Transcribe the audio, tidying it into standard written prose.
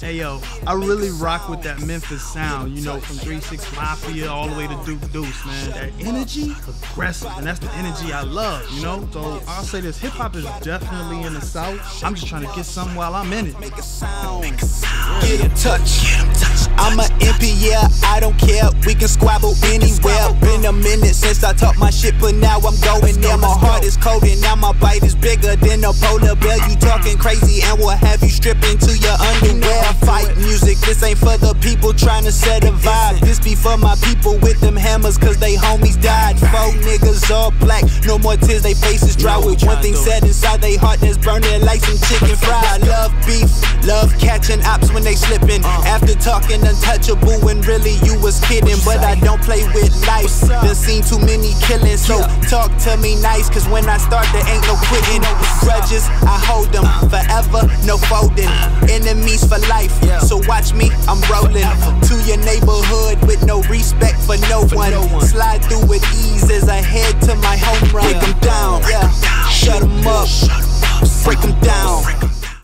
Hey yo, I really rock with that Memphis sound, you know, from 3-6 Mafia all the way to Duke Deuce, man. That energy, aggressive, and that's the energy I love, you know? So I'll say this, hip-hop is definitely in the South. I'm just trying to get something while I'm in it. Make a sound. Get in touch. I'm an MP, yeah, I don't care. We can squabble anywhere. Been a minute since I talked my shit, but now I'm going there. My heart is cold and now my bite is bigger than a polar bear. You talking crazy and we'll have you stripping to your underwear. Fight music, this ain't for the people trying to set a vibe. This be for my people with them hammers, cause they homies died. Four niggas all black, no more tears, they faces dry. With one thing said inside they heart that's burning like some chicken fried. Love beef, love catching ops when they slipping. After talking untouchable when really you was kidding. But I don't play with life, done seen too many killings. So talk to me nice, cause when I start there ain't no quitting. Grudges, I hold them forever, no folding. Enemies for life, so watch me, I'm rolling. To your neighborhood with no respect for no one. Slide